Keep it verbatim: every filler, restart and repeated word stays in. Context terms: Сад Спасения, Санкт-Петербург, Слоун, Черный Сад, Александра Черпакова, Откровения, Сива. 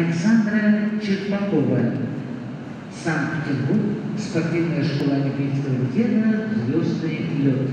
Александра Черпакова. Санкт-Петербург, спортивная школа олимпийского гена «Звездный лед».